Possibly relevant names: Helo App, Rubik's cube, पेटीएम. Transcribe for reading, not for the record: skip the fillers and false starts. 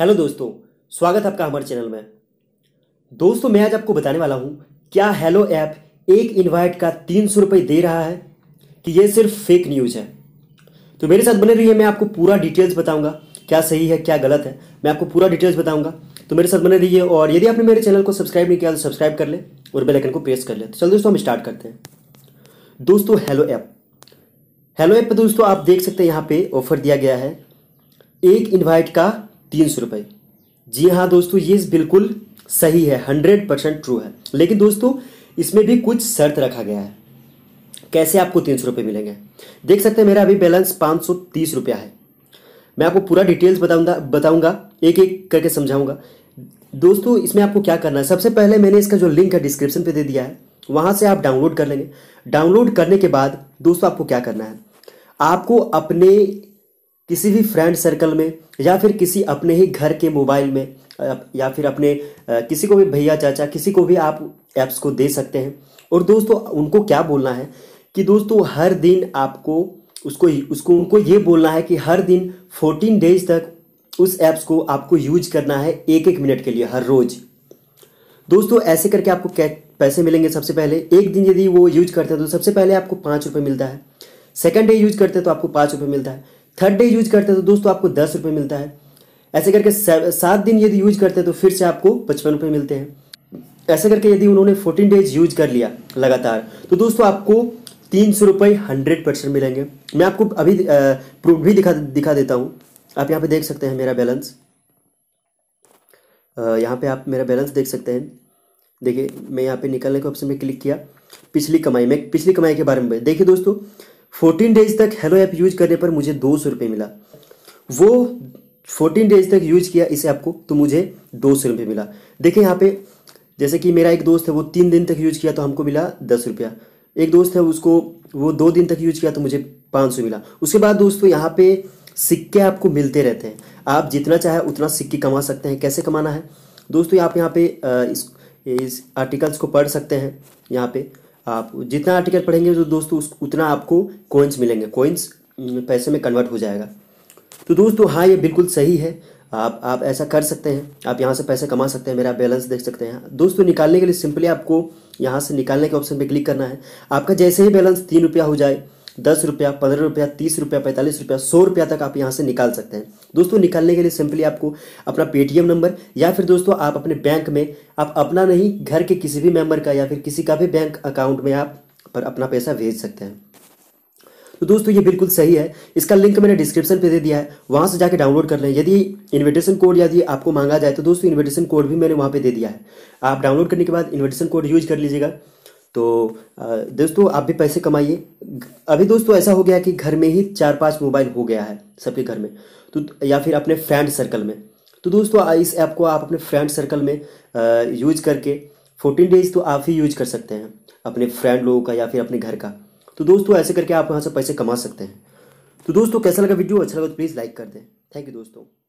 Hello दोस्तों, स्वागत है आपका हमारे चैनल में। दोस्तों, मैं आज आपको बताने वाला हूं क्या हेलो ऐप एक इनवाइट का 300 रुपये दे रहा है कि ये सिर्फ फेक न्यूज़ है। तो मेरे साथ बने रहिए, मैं आपको पूरा डिटेल्स बताऊंगा, क्या सही है क्या गलत है, मैं आपको पूरा डिटेल्स बताऊंगा। तो मेरे साथ बने रहिए, और यदि आपने मेरे चैनल को सब्सक्राइब नहीं किया तो सब्सक्राइब कर ले और बेल आइकन को प्रेस कर ले। तो चलो दोस्तों, हम स्टार्ट करते हैं। दोस्तों, हेलो ऐप पर दोस्तों आप देख सकते हैं, यहाँ पे ऑफर दिया गया है एक इन्वाइट का 300 रुपये। जी हाँ दोस्तों, ये बिल्कुल सही है, 100% ट्रू है। लेकिन दोस्तों, इसमें भी कुछ शर्त रखा गया है कैसे आपको 300 रुपये मिलेंगे। देख सकते हैं मेरा अभी बैलेंस 530 रुपया है। मैं आपको पूरा डिटेल्स बताऊंगा, एक एक करके समझाऊंगा। दोस्तों, इसमें आपको क्या करना है, सबसे पहले मैंने इसका जो लिंक है डिस्क्रिप्शन पर दे दिया है, वहाँ से आप डाउनलोड कर लेंगे। डाउनलोड करने के बाद दोस्तों आपको क्या करना है, आपको अपने किसी भी फ्रेंड सर्कल में या फिर किसी अपने ही घर के मोबाइल में या फिर अपने किसी को भी भैया चाचा किसी को भी आप ऐप्स को दे सकते हैं। और दोस्तों उनको क्या बोलना है कि दोस्तों हर दिन आपको उनको ये बोलना है कि हर दिन 14 डेज तक उस ऐप्स को आपको यूज करना है 1-1 मिनट के लिए हर रोज़। दोस्तों ऐसे करके आपको क्या पैसे मिलेंगे, सबसे पहले एक दिन यदि वो यूज करते हैं तो सबसे पहले आपको 5 रुपये मिलता है। सेकेंड डे यूज करते हैं तो आपको 5 रुपये मिलता है। थर्ड डे यूज करते हैं तो दोस्तों आपको 10 रुपये मिलता है। ऐसे करके 7 दिन यदि यूज करते हैं तो फिर से आपको 55 रुपये मिलते हैं। ऐसे करके यदि उन्होंने 14 डेज यूज कर लिया लगातार तो दोस्तों आपको 300 रुपये 100% मिलेंगे। मैं आपको अभी प्रूफ भी दिखा देता हूँ। आप यहाँ पे देख सकते हैं मेरा बैलेंस, यहाँ पे आप मेरा बैलेंस देख सकते हैं। देखिए, मैं यहाँ पे निकालने के ऑप्शन में क्लिक किया, पिछली कमाई के बारे में। देखिए दोस्तों, 14 डेज तक हेलो ऐप यूज करने पर मुझे 200 रुपये मिला। वो 14 डेज तक यूज किया इस ऐप को तो मुझे 200 रुपये मिला। देखिए यहाँ पे, जैसे कि मेरा एक दोस्त है, वो 3 दिन तक यूज किया तो हमको मिला 10 रुपया। एक दोस्त है, उसको वो 2 दिन तक यूज किया तो मुझे 500 मिला। उसके बाद दोस्तों यहाँ पे सिक्के आपको मिलते रहते हैं, आप जितना चाहे उतना सिक्के कमा सकते हैं। कैसे कमाना है दोस्तों, आप यहाँ पे इस आर्टिकल्स को पढ़ सकते हैं। यहाँ पे आप जितना आर्टिकल पढ़ेंगे तो दोस्तों उतना आपको कॉइन्स मिलेंगे, कॉइन्स पैसे में कन्वर्ट हो जाएगा। तो दोस्तों हाँ, ये बिल्कुल सही है, आप ऐसा कर सकते हैं, आप यहाँ से पैसे कमा सकते हैं। मेरा बैलेंस देख सकते हैं दोस्तों। निकालने के लिए सिंपली आपको यहाँ से निकालने के ऑप्शन पे क्लिक करना है। आपका जैसे ही बैलेंस 3 रुपया हो जाए, 10 रुपया, 15 रुपया, 30 रुपया, 45 रुपया, 100 रुपया तक आप यहाँ से निकाल सकते हैं। दोस्तों निकालने के लिए सिंपली आपको अपना पेटीएम नंबर या फिर दोस्तों आप अपने बैंक में, आप अपना नहीं घर के किसी भी मेंबर का या फिर किसी का भी बैंक अकाउंट में आप पर अपना पैसा भेज सकते हैं। तो दोस्तों ये बिल्कुल सही है। इसका लिंक मैंने डिस्क्रिप्शन पे दे दिया है, वहाँ से जाके डाउनलोड कर लें। यदि इन्विटेशन कोड यदि आपको मांगा जाए तो दोस्तों इन्विटेशन कोड भी मैंने वहाँ पे दे दिया है। आप डाउनलोड करने के बाद इन्विटेशन कोड यूज कर लीजिएगा। तो दोस्तों आप भी पैसे कमाइए। अभी दोस्तों ऐसा हो गया कि घर में ही 4-5 मोबाइल हो गया है सबके घर में, तो या फिर अपने फ्रेंड सर्कल में। तो दोस्तों इस ऐप को आप अपने फ्रेंड सर्कल में यूज करके 14 डेज तो आप ही यूज कर सकते हैं, अपने फ्रेंड लोगों का या फिर अपने घर का। तो दोस्तों ऐसे करके आप यहाँ से पैसे कमा सकते हैं। तो दोस्तों कैसा लगा वीडियो, अच्छा लगा तो प्लीज़ लाइक कर दें। थैंक यू दोस्तों।